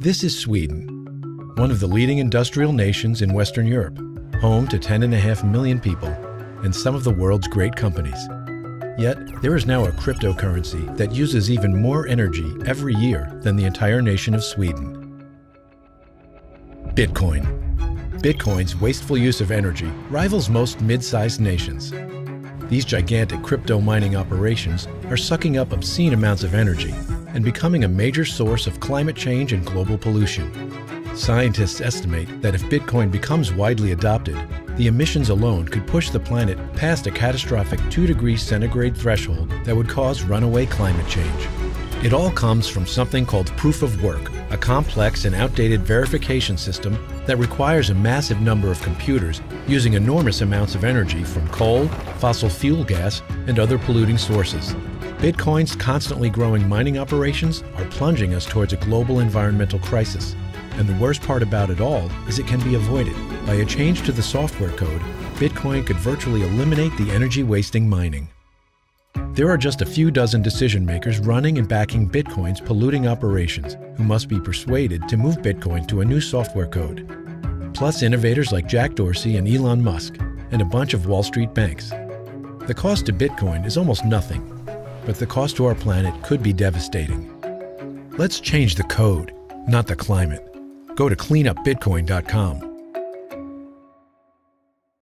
This is Sweden, one of the leading industrial nations in Western Europe, home to 10.5 million people and some of the world's great companies. Yet, there is now a cryptocurrency that uses even more energy every year than the entire nation of Sweden. Bitcoin. Bitcoin's wasteful use of energy rivals most mid-sized nations. These gigantic crypto mining operations are sucking up obscene amounts of energy and becoming a major source of climate change and global pollution. Scientists estimate that if Bitcoin becomes widely adopted, the emissions alone could push the planet past a catastrophic 2°C threshold that would cause runaway climate change. It all comes from something called proof-of-work, a complex and outdated verification system that requires a massive number of computers using enormous amounts of energy from coal, fossil fuel gas, and other polluting sources. Bitcoin's constantly growing mining operations are plunging us towards a global environmental crisis. And the worst part about it all is it can be avoided. By a change to the software code, Bitcoin could virtually eliminate the energy-wasting mining. There are just a few dozen decision makers running and backing Bitcoin's polluting operations who must be persuaded to move Bitcoin to a new software code. Plus innovators like Jack Dorsey and Elon Musk and a bunch of Wall Street banks. The cost to Bitcoin is almost nothing, but the cost to our planet could be devastating. Let's change the code, not the climate. Go to cleanupbitcoin.com.